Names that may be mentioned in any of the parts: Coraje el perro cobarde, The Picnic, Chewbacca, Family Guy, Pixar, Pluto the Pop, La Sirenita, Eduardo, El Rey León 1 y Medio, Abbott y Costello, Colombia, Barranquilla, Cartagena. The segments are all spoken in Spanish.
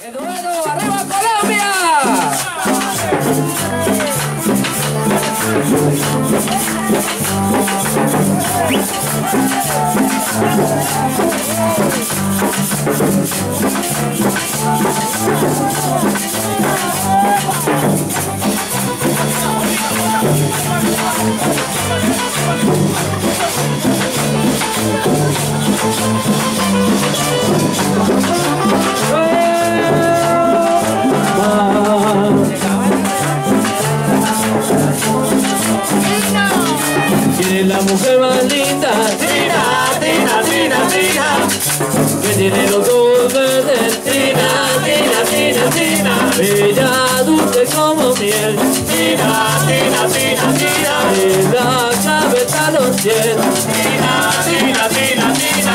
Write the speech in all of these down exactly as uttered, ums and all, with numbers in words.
Eduardo, arriba Colombia. La mujer más linda, Tina, Tina, Tina, Tina, que tiene los ojos verdes, Tina, Tina, Tina, Tina, bella, dulce como miel, Tina, Tina, Tina, Tina, de la cabeza a los pies, Tina, Tina, Tina, Tina.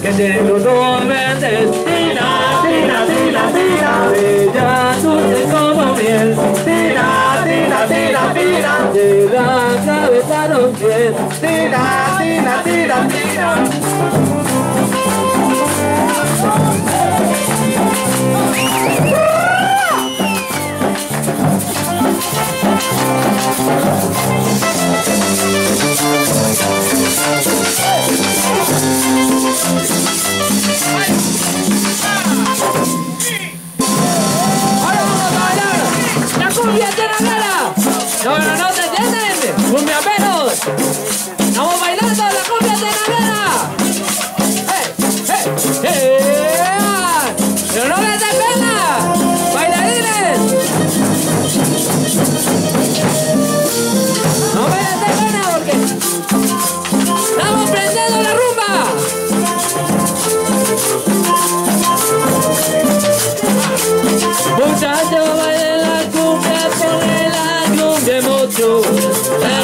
Que tiene los dos verdes, Tina, Tina, Tina, Tina, bella, dulce como miel, Tina, Tina, Tina, Tina, de la cabeza a los pies, Tina, Tina, Tina, Tina. No, no, no, ¿te entienden? ¡Cumbia peros! ¡Estamos bailando la cumbia terrana! ¡Eh, eh, eh! ¡Pero no les dé pena! ¡Bailarines! ¡No me les dé pena porque estamos prendiendo la rumba! ¡Muchachos, bailen la cumbia terrana! Mucho. La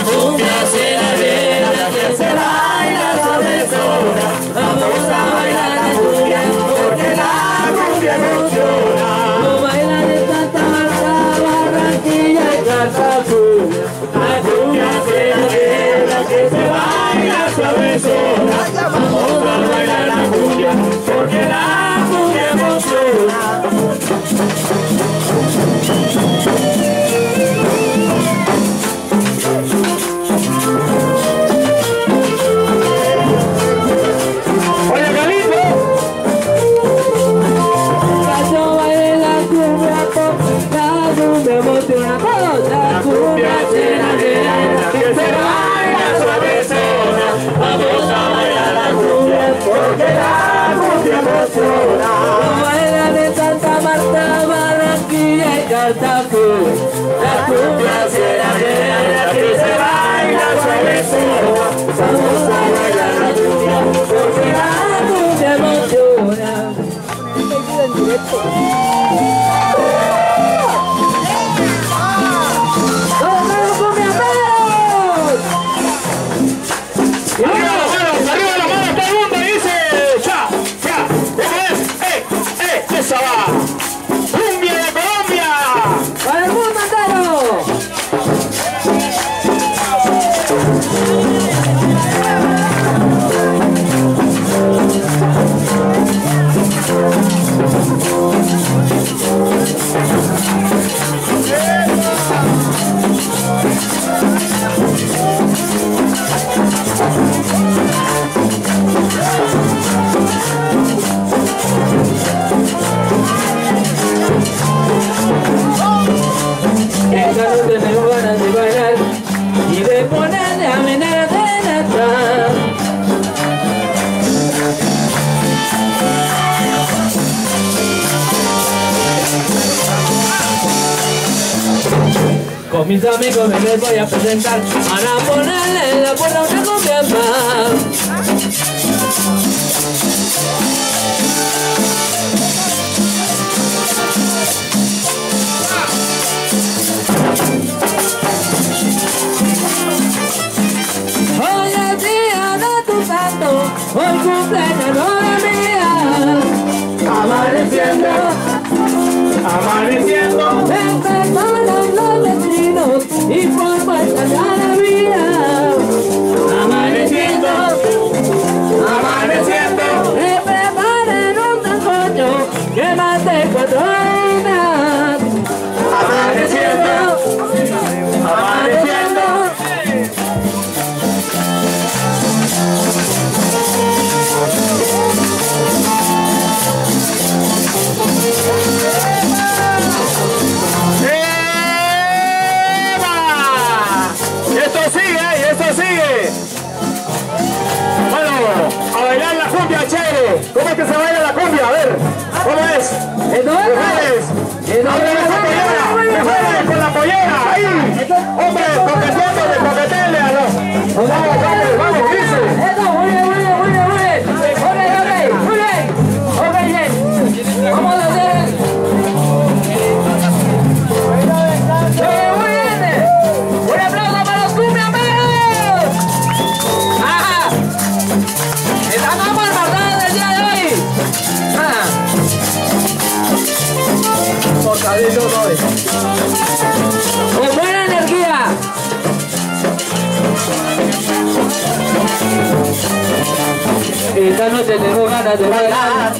cumbia será de la que se baila sobre sola. Vamos a bailar la cumbia porque la cumbia no llora. No bailan en Santa Marta, Barranquilla y Cartagena. La cumbia será de la que se baila sobre sola. Vamos a bailar la cumbia porque la cumbia no llora. La cumbia será de la que se baila sobre sola. Vamos a bailar la cumbia porque la cumbia no llora. ¡Vamos, cumbia peros! ¡Arriba las manos, arriba las manos! ¡Todo el mundo dice! ¡Cha, cha! ¡Deja, eh, eh! ¡Esa va! ¡Cumbia de Colombia! con mis amigos me les voy a presentar. Van a ponerle en la puerta una copia más. Hoy es día de tu santo, hoy cumpleaños nueve días. Amaneciendo, amaneciendo. Empezaron los vecinos y por fuerza ya la vida. Amaneciendo, amaneciendo. Que preparen un desayuno que más de cuatro horas. Amaneciendo, amaneciendo. ¿Cómo es que se baila la cumbia? A ver, ¿cómo es? Eduardo. Mujeres, mujeres con la pollera, ahí. Hombres, coqueteándole, coqueteándole a los. Vamos, vamos, vamos, piso. Muy bien, muy bien, muy bien, muy bien. Ok, ok, muy bien. Ok, bien. Vamos a hacer. ¡Con buena energía! Esta noche tengo ganas de bailar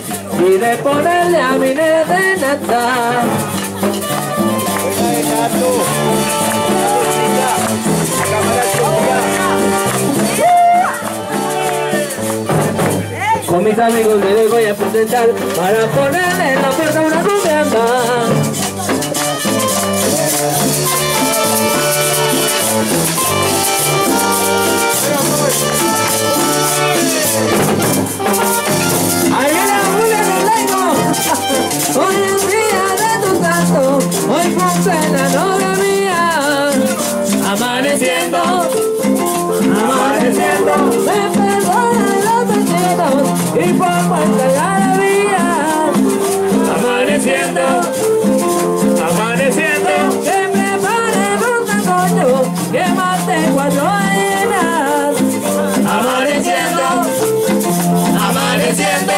y de ponerle a mi nata. Con mis amigos me les voy a presentar para ponerle en la puerta una cumbia más. Ahí viene Julio Rodrigo. Hoy es día de tu santo, hoy cumple la novia mía. Amaneciendo, amaneciendo. Me perdonan los vecinos y por falta la vía. Amaneciendo, amaneciendo. Que me paren un tacoño que mate cuatro arenas. Amaneciendo, amaneciendo.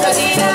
¡Gracias!